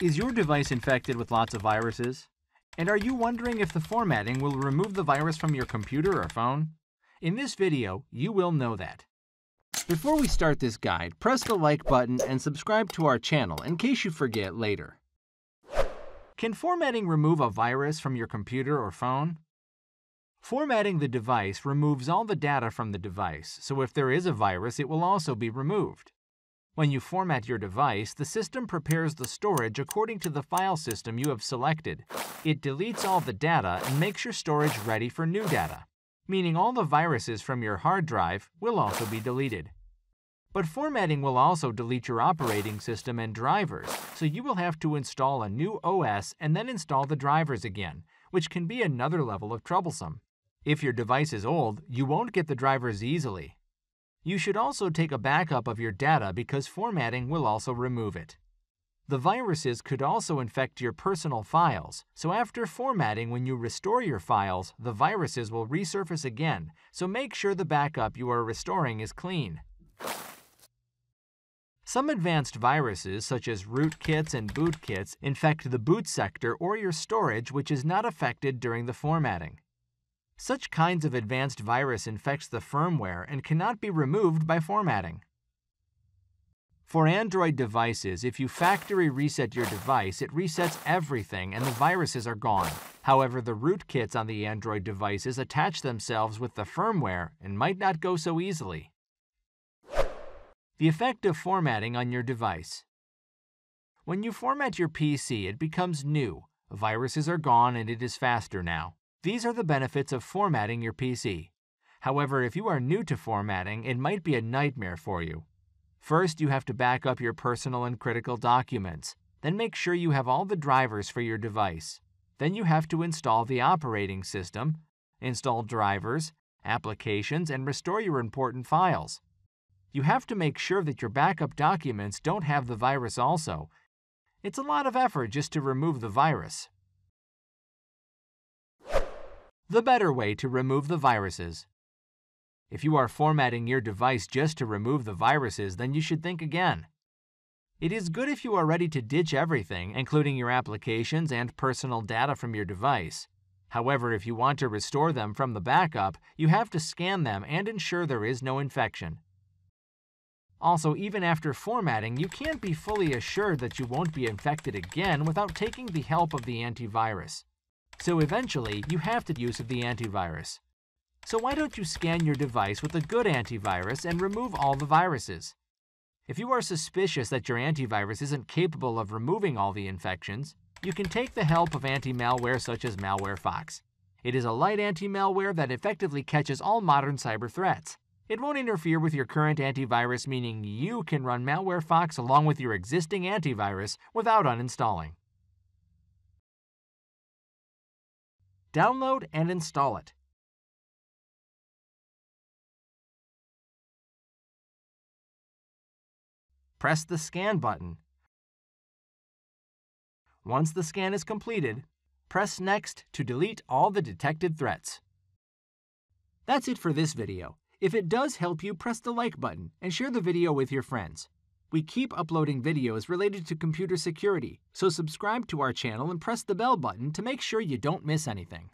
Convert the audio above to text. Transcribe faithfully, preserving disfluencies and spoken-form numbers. Is your device infected with lots of viruses? And are you wondering if the formatting will remove the virus from your computer or phone? In this video, you will know that. Before we start this guide, press the like button and subscribe to our channel in case you forget later. Can formatting remove a virus from your computer or phone? Formatting the device removes all the data from the device, so if there is a virus, it will also be removed. When you format your device, the system prepares the storage according to the file system you have selected. It deletes all the data and makes your storage ready for new data, meaning all the viruses from your hard drive will also be deleted. But formatting will also delete your operating system and drivers, so you will have to install a new O S and then install the drivers again, which can be another level of troublesome. If your device is old, you won't get the drivers easily. You should also take a backup of your data because formatting will also remove it. The viruses could also infect your personal files, so after formatting, when you restore your files, the viruses will resurface again, so make sure the backup you are restoring is clean. Some advanced viruses, such as rootkits and bootkits, infect the boot sector or your storage, which is not affected during the formatting. Such kinds of advanced virus infects the firmware and cannot be removed by formatting. For Android devices, if you factory reset your device, it resets everything and the viruses are gone. However, the rootkits on the Android devices attach themselves with the firmware and might not go so easily. The effect of formatting on your device. When you format your P C, it becomes new. Viruses are gone and it is faster now. These are the benefits of formatting your P C. However, if you are new to formatting, it might be a nightmare for you. First, you have to back up your personal and critical documents. Then make sure you have all the drivers for your device. Then you have to install the operating system, install drivers, applications, and restore your important files. You have to make sure that your backup documents don't have the virus also. It's a lot of effort just to remove the virus. The better way to remove the viruses. If you are formatting your device just to remove the viruses, then you should think again. It is good if you are ready to ditch everything, including your applications and personal data from your device. However, if you want to restore them from the backup, you have to scan them and ensure there is no infection. Also, even after formatting, you can't be fully assured that you won't be infected again without taking the help of the antivirus. So eventually, you have to use the antivirus. So why don't you scan your device with a good antivirus and remove all the viruses? If you are suspicious that your antivirus isn't capable of removing all the infections, you can take the help of anti-malware such as MalwareFox. It is a light anti-malware that effectively catches all modern cyber threats. It won't interfere with your current antivirus, meaning you can run MalwareFox along with your existing antivirus without uninstalling. Download and install it. Press the scan button. Once the scan is completed, press Next to delete all the detected threats. That's it for this video. If it does help you, press the like button and share the video with your friends. We keep uploading videos related to computer security, so subscribe to our channel and press the bell button to make sure you don't miss anything.